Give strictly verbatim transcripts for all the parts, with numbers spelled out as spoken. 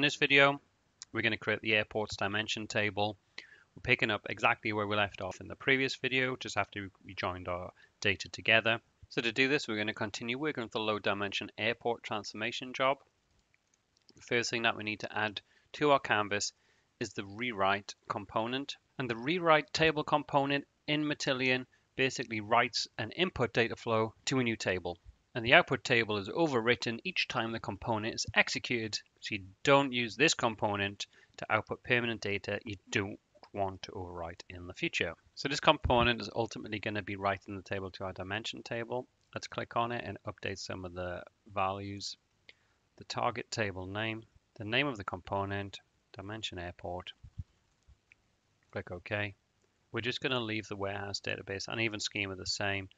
In this video, we're going to create the airport's dimension table. We're picking up exactly where we left off in the previous video, just after we joined our data together. So to do this, we're going to continue working with the low dimension airport transformation job. The first thing that we need to add to our canvas is the rewrite component. And the rewrite table component in Matillion basically writes an input data flow to a new table. And the output table is overwritten each time the component is executed. So you don't use this component to output permanent data you don't want to overwrite in the future. So this component is ultimately going to be writing the table to our dimension table. Let's click on it and update some of the values. The target table name, the name of the component, dimension airport. Click OK. We're just going to leave the warehouse database and even schema the same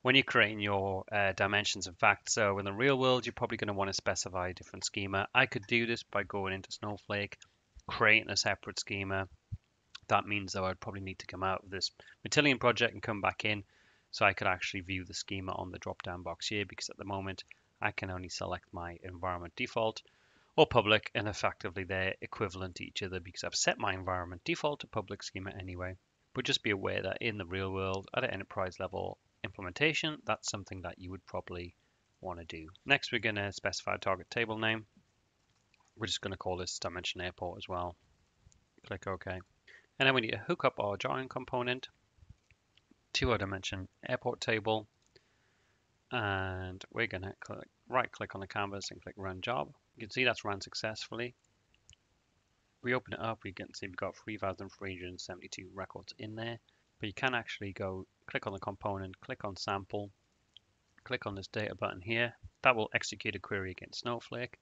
when you're creating your uh, dimensions, in fact. So in the real world, you're probably going to want to specify a different schema. I could do this by going into Snowflake, creating a separate schema. That means, though, I'd probably need to come out of this Matillion project and come back in so I could actually view the schema on the drop-down box here, because at the moment, I can only select my environment default or public, and effectively they're equivalent to each other because I've set my environment default to public schema anyway. But just be aware that in the real world, at an enterprise level implementation, that's something that you would probably want to do. Next, we're going to specify a target table name. We're just going to call this dimension airport as well. Click OK. And then we need to hook up our join component to our dimension airport table. And we're going to click, right click on the canvas and click run job. You can see that's run successfully. We open it up, we can see we've got three thousand three hundred seventy-two records in there. But you can actually go click on the component, click on sample, click on this data button here. That will execute a query against Snowflake.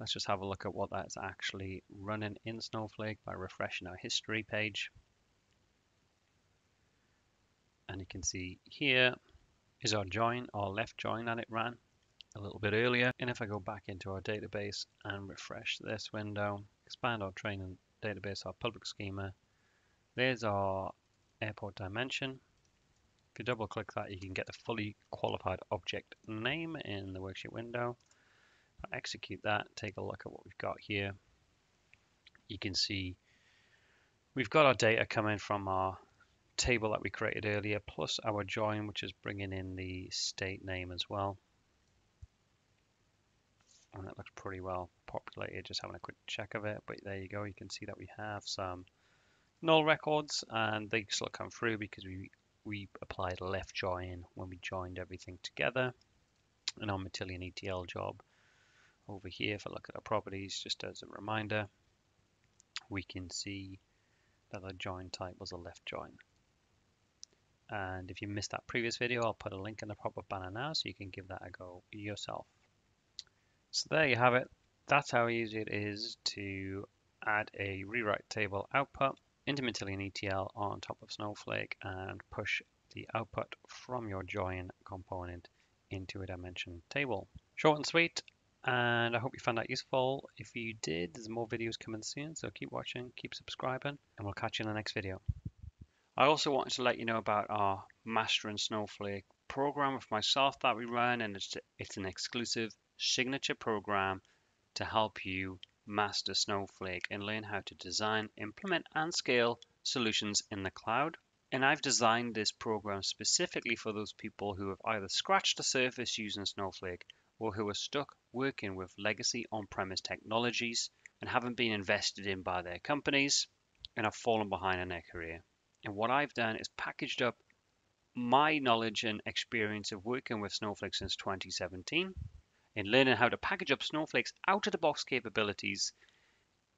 Let's just have a look at what that's actually running in Snowflake by refreshing our history page. And you can see here is our join, our left join that it ran a little bit earlier. And if I go back into our database and refresh this window, expand our training database, our public schema, there's our airport dimension. If you double click that, you can get the fully qualified object name in the worksheet window. I execute that, take a look at what we've got here. You can see we've got our data coming from our table that we created earlier, plus our join, which is bringing in the state name as well. And that looks pretty well populated, just having a quick check of it. But there you go, you can see that we have some null records, and they still come through because we, we applied a left join when we joined everything together. And our Matillion E T L job over here, if I look at our properties, just as a reminder, we can see that our join type was a left join. And if you missed that previous video, I'll put a link in the pop-up banner now so you can give that a go yourself. So there you have it. That's how easy it is to add a rewrite table output into Matillion E T L on top of Snowflake and push the output from your join component into a dimension table. Short and sweet, and I hope you found that useful. If you did, there's more videos coming soon, so keep watching, keep subscribing, and we'll catch you in the next video. I also wanted to let you know about our Mastering Snowflake program with myself that we run, and it's, it's an exclusive signature program to help you master Snowflake and learn how to design, implement, and scale solutions in the cloud. And I've designed this program specifically for those people who have either scratched the surface using Snowflake or who are stuck working with legacy on-premise technologies and haven't been invested in by their companies and have fallen behind in their career. And what I've done is packaged up my knowledge and experience of working with Snowflake since twenty seventeen, in learning how to package up Snowflake's out-of-the-box capabilities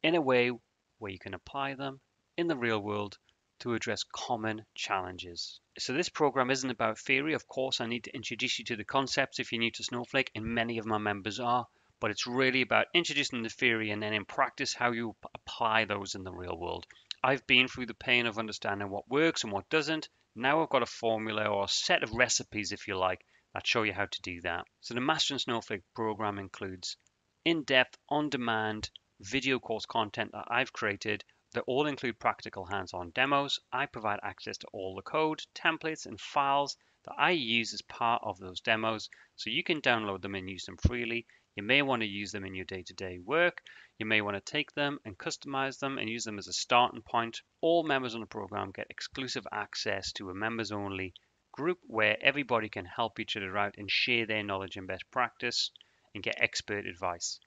in a way where you can apply them in the real world to address common challenges. So this program isn't about theory. Of course, I need to introduce you to the concepts if you're new to Snowflake, and many of my members are, but it's really about introducing the theory and then in practice how you apply those in the real world. I've been through the pain of understanding what works and what doesn't. Now I've got a formula or a set of recipes, if you like, I'd show you how to do that. So the Mastering Snowflake program includes in-depth, on-demand video course content that I've created that all include practical hands-on demos. I provide access to all the code, templates, and files that I use as part of those demos, so you can download them and use them freely. You may want to use them in your day-to-day work. You may want to take them and customize them and use them as a starting point. All members on the program get exclusive access to a members-only group where everybody can help each other out and share their knowledge and best practice and get expert advice.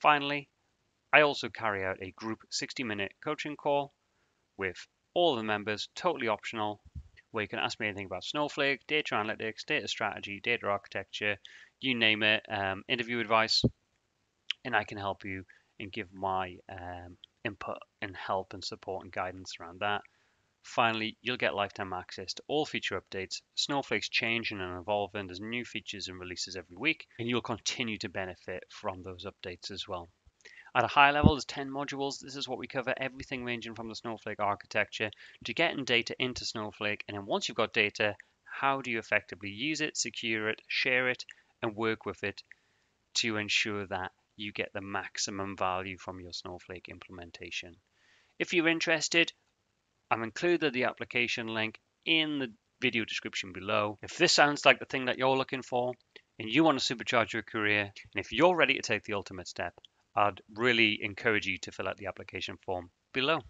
Finally, I also carry out a group sixty minute coaching call with all the members, totally optional, where you can ask me anything about Snowflake, data analytics, data strategy, data architecture, you name it, um, interview advice, and I can help you and give my um, input and help and support and guidance around that. Finally, you'll get lifetime access to all feature updates. Snowflake's changing and evolving. There's new features and releases every week, and you'll continue to benefit from those updates as well. At a high level, there's ten modules. This is what we cover, everything ranging from the Snowflake architecture to getting data into Snowflake. And then once you've got data, how do you effectively use it, secure it, share it, and work with it to ensure that you get the maximum value from your Snowflake implementation. If you're interested, I've included the application link in the video description below. If this sounds like the thing that you're looking for and you want to supercharge your career, and if you're ready to take the ultimate step, I'd really encourage you to fill out the application form below.